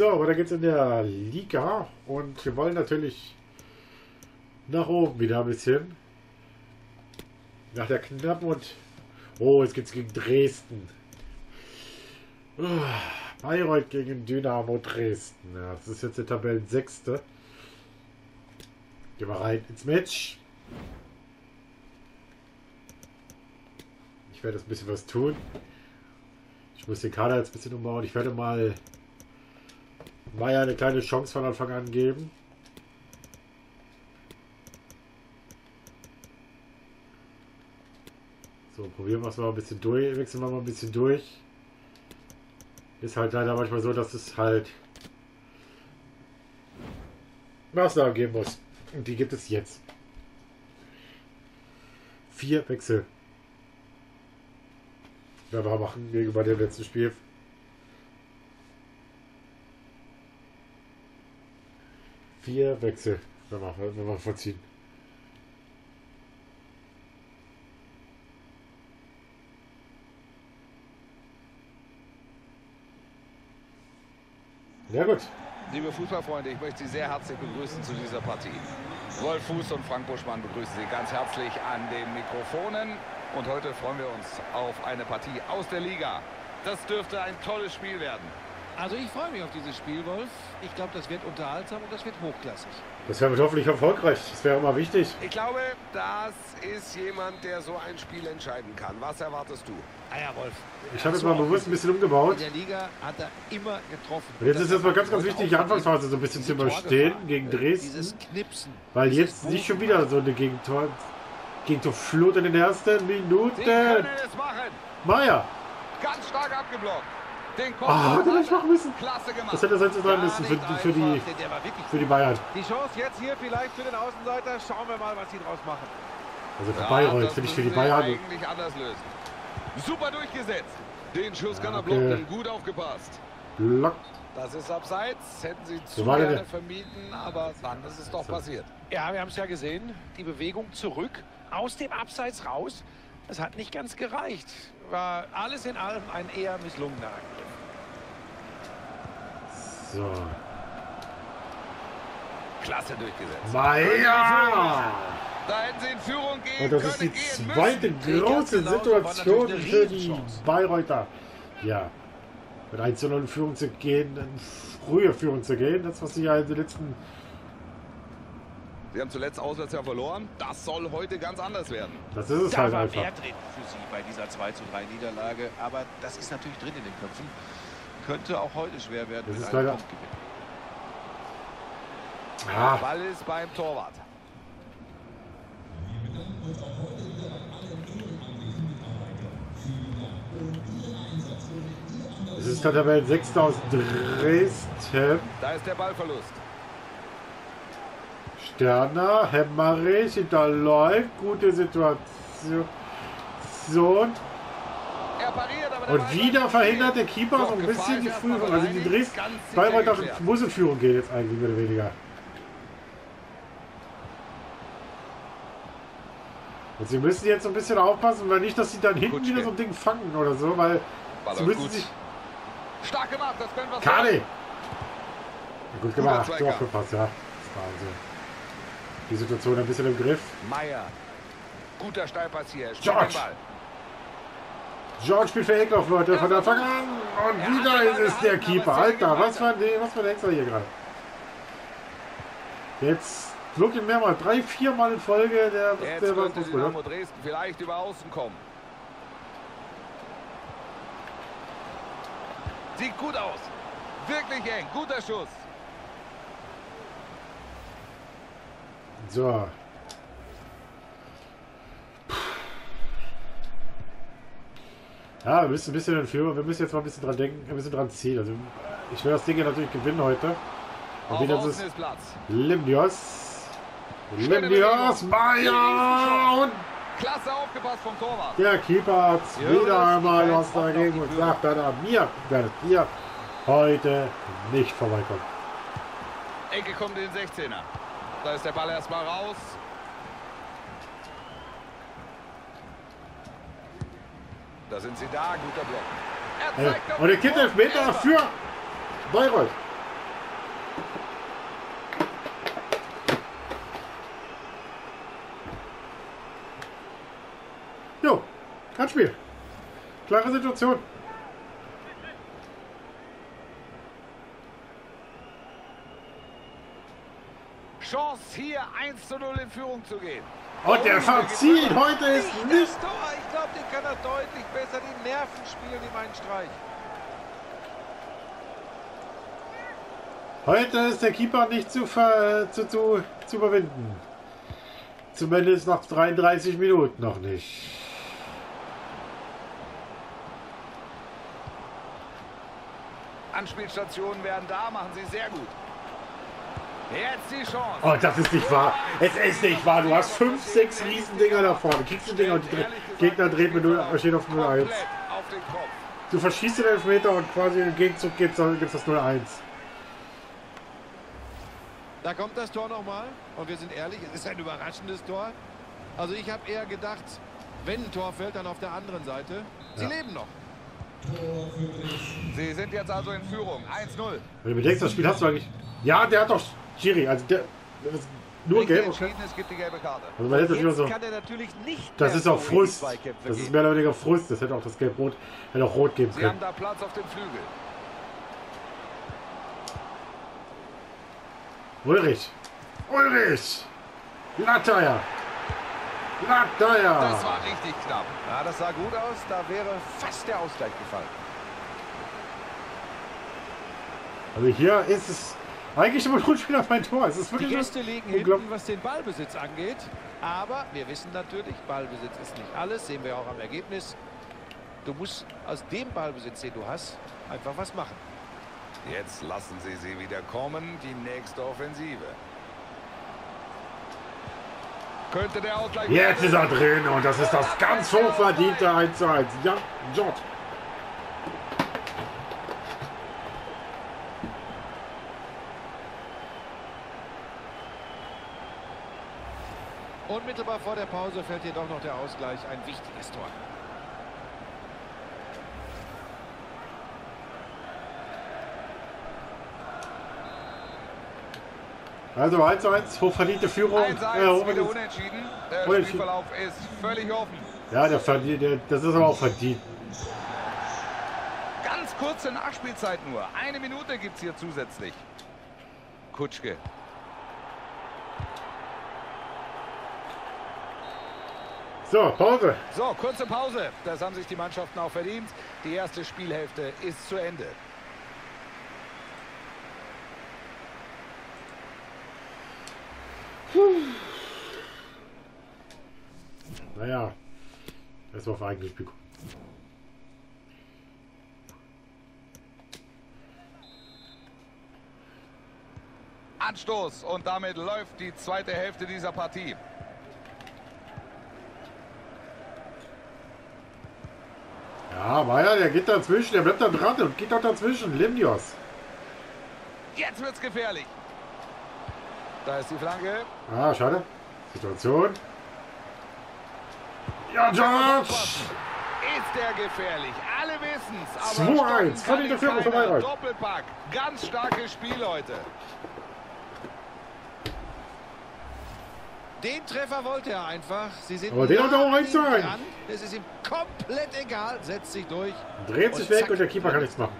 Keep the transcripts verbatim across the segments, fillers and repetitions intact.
So, weiter geht's in der Liga und wir wollen natürlich nach oben wieder ein bisschen. Nach der knappen und... Oh, jetzt geht's gegen Dresden. Oh, Bayreuth gegen Dynamo Dresden. Ja, das ist jetzt der Tabellensechste. Gehen wir rein ins Match. Ich werde jetzt ein bisschen was tun. Ich muss den Kader jetzt ein bisschen umbauen. Ich werde mal Meier eine kleine Chance von Anfang an geben. So, probieren wir es mal ein bisschen durch. Wechseln wir mal ein bisschen durch. Ist halt leider manchmal so, dass es halt Maßnahmen geben muss. Und die gibt es jetzt. Vier Wechsel. Wir machen gegenüber dem letzten Spiel. Vier Wechsel. Wir machen, wir machen vorziehen. Ja gut. Liebe Fußballfreunde, ich möchte Sie sehr herzlich begrüßen zu dieser Partie. Wolff Fuß und Frank Buschmann begrüßen Sie ganz herzlich an den Mikrofonen. Und heute freuen wir uns auf eine Partie aus der Liga. Das dürfte ein tolles Spiel werden. Also ich freue mich auf dieses Spiel, Wolff. Ich glaube, das wird unterhaltsam und das wird hochklassig. Das wird hoffentlich erfolgreich. Das wäre mal wichtig. Ich glaube, das ist jemand, der so ein Spiel entscheiden kann. Was erwartest du? Ah ja, Wolff. Ich habe jetzt mal bewusst ein bisschen umgebaut. In der Liga hat er immer getroffen. Und jetzt ist jetzt mal ganz, ganz wichtig, die Anfangsphase so ein bisschen zu überstehen gegen Dresden. Dieses Knipsen. Weil jetzt nicht schon wieder so eine Gegentor... Gegentorflut in den ersten Minuten. Meier. Ganz stark abgeblockt. Den Kopf. Oh, hätte ich machen müssen. Das hätte sonst sein müssen für, für die für die Bayern. Die Chance jetzt hier vielleicht für den Außenseiter. Schauen wir mal, was sie draus machen. Also für ja, Bayreuth finde ich für die Bayern eigentlich anders lösen. Super durchgesetzt. Den Schuss kann er blocken. Gut aufgepasst. Blockt. Das ist abseits, hätten sie zu gerne vermieden, aber dann ist es doch passiert. Ja, wir haben es ja gesehen, die Bewegung zurück, aus dem Abseits raus, das hat nicht ganz gereicht. War alles in allem ein eher misslungener Angriff. So. Klasse durchgesetzt. Meier! Da hätten sie in Führung gehen können. Und das ist die zweite große Situation für die Bayreuther. Ja. Mit eins zu null in Führung zu gehen, in frühe Führung zu gehen, das was sie ja in den letzten... Sie haben zuletzt auswärts ja verloren, das soll heute ganz anders werden. Das ist es da halt war einfach. Mehr drin für sie bei dieser zwei zu drei Niederlage, aber das ist natürlich drin in den Köpfen. Könnte auch heute schwer werden. Das ist leider... Ah. Der Ball ist beim Torwart. Es ist der Tabellensechste aus Dresden. Da ist der Ballverlust. Sterner, Hemmerich, hinterläuft. Gute Situation. So. Er pariert, aber und wieder verhindert der Keeper so ein bisschen die Führung. Also die Dresden Bayreuth muss in Führung gehen jetzt eigentlich mehr oder weniger. Und sie müssen jetzt so ein bisschen aufpassen, weil nicht, dass sie dann hinten Kutschke. wieder so ein Ding fangen oder so, weil Ballon sie müssen gut. sich... Stark gemacht, das können wir Kade! Gut gemacht, so aufgepasst, ja. Das war also die Situation ein bisschen im Griff. Meier. Guter Steilpass hier. George. George spielt für Eckhoff, Leute, von Anfang an. Und wieder ist es der Keeper. Alter, was für ein Hexer hier gerade. Jetzt flog ihn mehrmals, drei, viermal in Folge. Der, der Jetzt könnte Dynamo Dresden vielleicht über außen kommen. Sieht gut aus. Wirklich eng. Guter Schuss. So. Puh. Ja, wir müssen ein bisschen in Führung. Wir müssen jetzt mal ein bisschen dran denken, ein bisschen dran ziehen. Also, ich will das Ding ja natürlich gewinnen heute. Und wieder ist Limnios. Limnios, Meier und... Klasse aufgepasst vom Torwart. Der Keeper hat wieder einmal was dagegen und sagt dann an mir, werdet ihr heute nicht vorbeikommen. Ecke kommt in den Sechzehner. Da ist der Ball erstmal raus. Da sind sie da, guter Block. Er zeigt und der Kind elf Meter für Bayreuth. Handspiel. Klare Situation. Chance hier eins zu null in Führung zu gehen. Und der Verziel heute ist nicht. Ich glaube, den kann er deutlich besser. Die Nerven spielen ihm einen Streich. Heute ist der Keeper nicht zu, ver, zu, zu, zu überwinden. Zumindest nach dreiunddreißig Minuten noch nicht. Anspielstationen werden da, machen sie sehr gut. Jetzt die Chance. Oh, das ist nicht wahr. Es ist nicht wahr. Du hast fünf, sechs Riesendinger da vorne. Kriegst du Dinger und der Gegner dreht mit null, steht auf null eins. Du verschießt den Elfmeter und quasi im Gegenzug gibt es das null eins. Da kommt das Tor nochmal. Und wir sind ehrlich, es ist ein überraschendes Tor. Also ich habe eher gedacht, wenn ein Tor fällt, dann auf der anderen Seite. Sie ja. leben noch. Sie sind jetzt also in Führung. eins zu null. Wenn du bedenkst, das Spiel hast du eigentlich... Ja, der hat doch... Schiri, also der... Nur gelb. Es gibt die gelbe Karte. Also man hätte das wieder so... Kann er natürlich nicht das ist auch Frust. Das ist mehr oder weniger Frust. Das hätte auch das Gelb-Rot... Hätte auch Rot geben können. Sie haben da Platz auf dem Flügel. Ulrich. Ulrich! Latteier! Latteier! Das war richtig knapp. Ja, das sah gut aus. Da wäre fast der Ausgleich gefallen. Also hier ist es eigentlich immer gut Spiel auf mein Tor. Es ist wirklich die Gäste liegen hinten, was den Ballbesitz angeht. Aber wir wissen natürlich, Ballbesitz ist nicht alles. Sehen wir auch am Ergebnis. Du musst aus dem Ballbesitz, den du hast, einfach was machen. Jetzt lassen sie sie wieder kommen. Die nächste Offensive. Könnte der Ausgleich. Jetzt ist er drin und das ist das ganz hochverdiente eins zu eins. Ja, George. Unmittelbar vor der Pause fällt jedoch noch der Ausgleich. Ein wichtiges Tor. Also eins zu eins, hochverdiente Führung. eins zu eins, äh, unentschieden. Der unentschieden. Spielverlauf ist völlig offen. Ja, der verdient, der, das ist aber auch verdient. Ganz kurze Nachspielzeit nur. Eine Minute gibt es hier zusätzlich. Kutschke. So, Pause. So, kurze Pause. Das haben sich die Mannschaften auch verdient. Die erste Spielhälfte ist zu Ende. Naja, das war auf eigenes Spiel. Anstoß und damit läuft die zweite Hälfte dieser Partie. Ja, Meier, der geht dazwischen, der bleibt da dran und geht doch dazwischen. Limnios. Jetzt wird's gefährlich. Da ist die Flanke. Ah, schade. Situation. Ja, George! Ist der gefährlich. Alle wissen es. zwei eins. Verdient der Führung für Bayreuth. Doppelpack. Ganz starkes Spiel heute. Den Treffer wollte er einfach. Sie sind aber den hat er auch eins sein. Es ist ihm komplett egal. Setzt sich durch. Dreht sich weg und der Keeper kann nichts machen.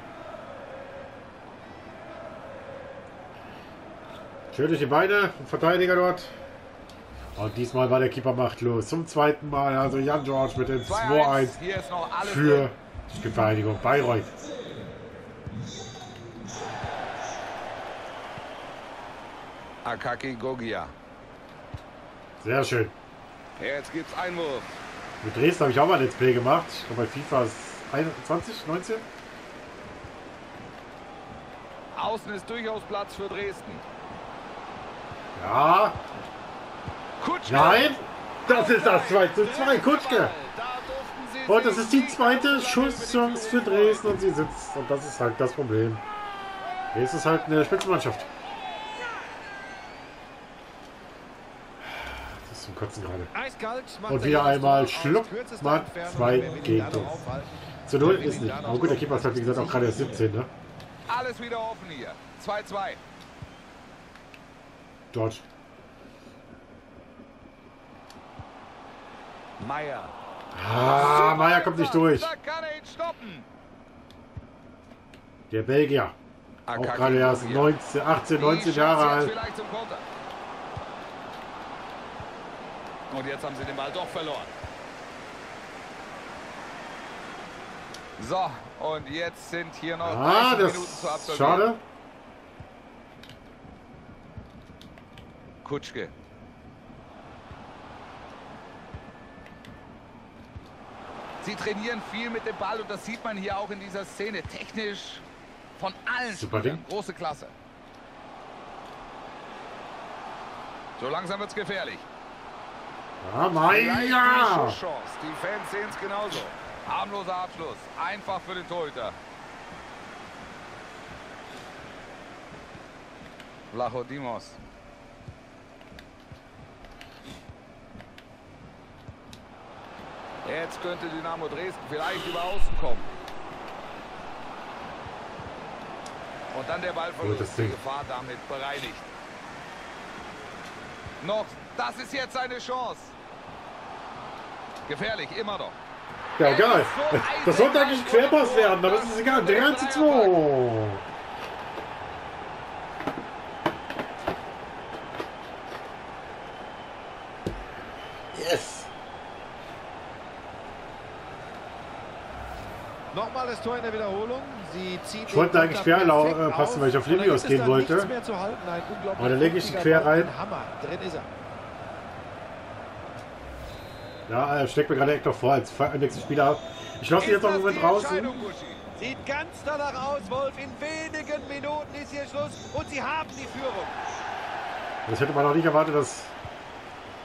Schön durch die Beine, Verteidiger dort. Und diesmal war der Keeper machtlos. Zum zweiten Mal, also Jan George mit dem zwei eins für die Verteidigung Bayreuth. Akaki Gogia. Sehr schön. Jetzt gibt's Einwurf. Mit Dresden habe ich auch mal ein Let's Play gemacht. Und bei FIFA ist einundzwanzig, neunzehn. Außen ist durchaus Platz für Dresden. Ja. Kutschke. Nein, das ist das zwei zu zwei. Kutschke. Und das ist die zweite Schusschance für Dresden und sie sitzt. Und das ist halt das Problem. Dresden ist halt eine Spitzenmannschaft. Das ist zum Kotzen gerade. Und wieder einmal schluckt man zwei Gegentore. Zu null ist nicht. Aber gut, der Keeper hat wie gesagt auch gerade erst siebzehn, ne? Alles wieder offen hier. zwei zu zwei. George. Meier. Ah, Meier kommt nicht durch. Der Belgier. Auch gerade erst neunzehn, achtzehn, neunzehn Jahre alt. Und jetzt haben sie den Ball doch verloren. So, und jetzt sind hier noch ah, das Minuten zu absolvieren. Schade. Kutschke. Sie trainieren viel mit dem Ball und das sieht man hier auch in dieser Szene. Technisch von allen Spielern. Große Klasse. So langsam wird es gefährlich. Ah, Meier! Ja. Die Fans sehen es genauso. Harmloser Abschluss. Einfach für den Torhüter. Vlachodimos. Jetzt könnte Dynamo Dresden vielleicht über außen kommen. Und dann der Ball von die Gefahr damit bereinigt. Noch, das ist jetzt eine Chance. Gefährlich, immer noch. Ja, egal. Das sollte eigentlich ein Querpass werden, aber es ist egal. drei zu zwei. Yes. Nochmal das Tor in der Wiederholung. Sie zieht ich wollte eigentlich quer äh, passen, weil ich auf Limnios gehen wollte. Aber da lege ich ihn quer rein. Hammer. Drin ist er. Ja, er steckt mir gerade echt noch vor als nächsten Spieler. Ich lasse ihn jetzt noch einen Moment draußen. Sieht ganz danach aus, Wolff. In wenigen Minuten ist hier Schluss und sie haben die Führung. Das hätte man noch nicht erwartet, dass...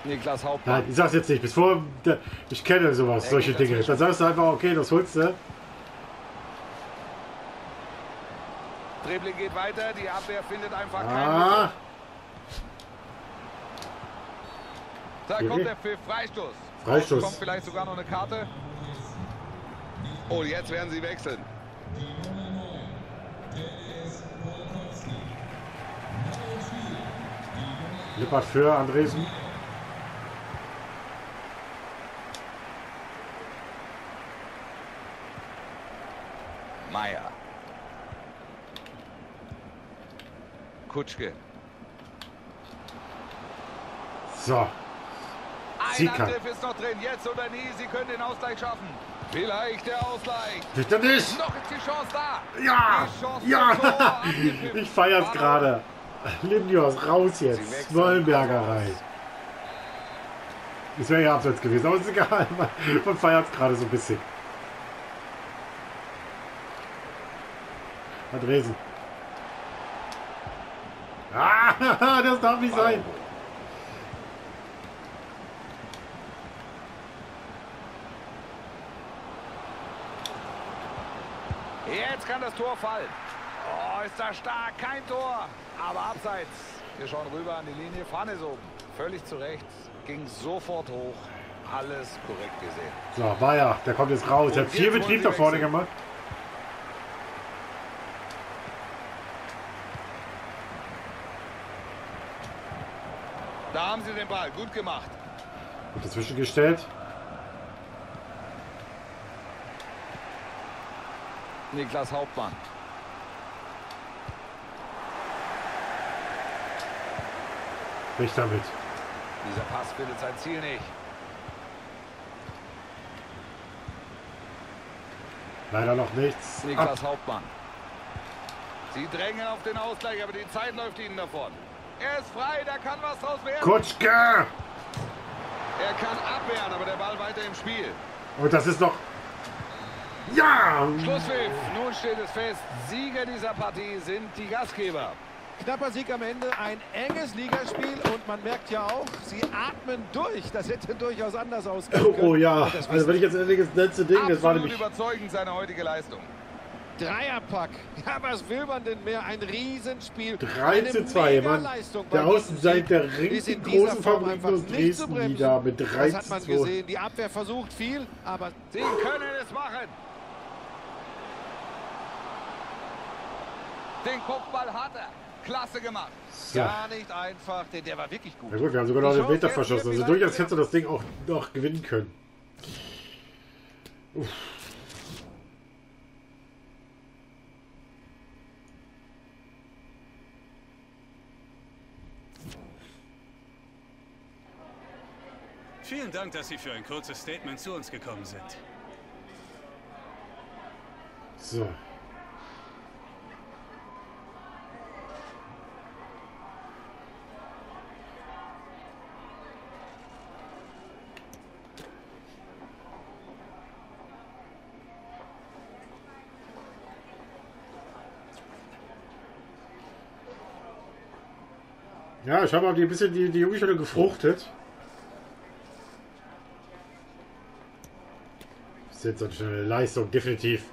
Niklas Hauptmann. Nein, ich sag's jetzt nicht. Bis vor... Ich kenne sowas, solche Dinge. Dann sagst du einfach, okay, das holst du. Dribbling geht weiter, die Abwehr findet einfach ah. keinen. Da okay. kommt der Pfiff, Freistoß. Freistoß. Kommt vielleicht sogar noch eine Karte. Oh, jetzt werden sie wechseln. Lippert für Andresen. Meier. Kutschke. So. Ein Angriff ist noch drin, jetzt oder nie, sie können den Ausgleich schaffen. Vielleicht der Ausgleich. Bitte nicht. Noch ist die Chance da. Ja, Chance ja. Ich feiere es gerade. Limnios raus jetzt. Wollenberger rein. Das wäre ja abseits gewesen, aber ist egal. Man feiert es gerade so ein bisschen. Andresen. Ah, das darf nicht sein. Jetzt kann das Tor fallen. Oh, ist da stark. Kein Tor. Aber abseits. Wir schauen rüber an die Linie. Fahne ist oben. Völlig zu Recht. Ging sofort hoch. Alles korrekt gesehen. So, Bayer, der kommt jetzt raus. Er hat viel Betrieb da vorne gemacht. Da haben sie den Ball. Gut gemacht. Gut dazwischen gestellt. Niklas Hauptmann. Nicht damit. Dieser Pass findet sein Ziel nicht. Leider noch nichts. Niklas Ab. Hauptmann. Sie drängen auf den Ausgleich, aber die Zeit läuft ihnen davon. Er ist frei, da kann was draus werden. Kutschke! Er kann abwehren, aber der Ball weiter im Spiel. Und das ist noch... Ja! Schlusspfiff. Nun steht es fest, Sieger dieser Partie sind die Gastgeber. Knapper Sieg am Ende, ein enges Ligaspiel und man merkt ja auch, sie atmen durch. Das hätte durchaus anders ausgehen können. Oh, oh ja, also wenn ich jetzt endlich das letzte Ding, das war nämlich... Absolut überzeugend seine heutige Leistung. Dreierpack, ja was will man denn mehr? Ein Riesenspiel. drei zu zwei, Mann. Der Außenseiter ringt den großen Favoriten aus Dresden nieder mit drei zu zwei. Das hat man gesehen, die Abwehr versucht viel, aber sie können es machen. Den Kopfball hat er. Klasse gemacht. So. Gar nicht einfach, denn der war wirklich gut. Na gut, wir haben sogar noch den Meter verschossen. Also durchaus hätte das Ding auch noch gewinnen können. Uff. Vielen Dank, dass Sie für ein kurzes Statement zu uns gekommen sind. So. Ja, ich habe auch ein bisschen die, die Jungstelle gefruchtet. Das ist jetzt eine Leistung, definitiv.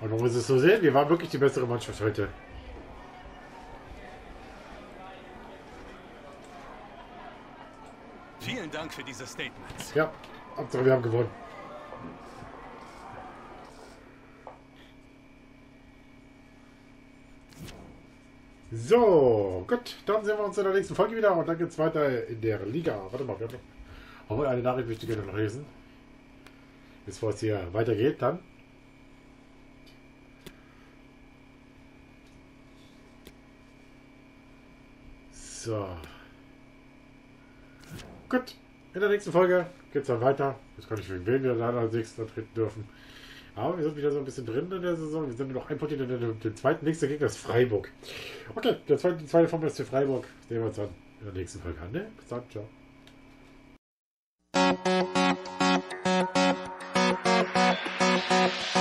Und man muss es so sehen, wir waren wirklich die bessere Mannschaft heute. Vielen Dank für diese Statements. Ja, Hauptsache wir haben gewonnen. So, gut, dann sehen wir uns in der nächsten Folge wieder und dann geht es weiter in der Liga. Warte mal, wir haben noch eine Nachricht wichtiger noch lesen. Bevor es hier weitergeht, dann. So. Gut, in der nächsten Folge geht es dann weiter. Jetzt kann ich für wen wir dann als nächsten antreten dürfen. Aber wir sind wieder so ein bisschen drin in der Saison. Wir sind noch ein Punkt in den zweiten. Nächster Gegner ist Freiburg. Okay, der zweite, die zweite Form ist für Freiburg. Sehen wir uns dann in der nächsten Folge an. Ne? Bis dann, ciao.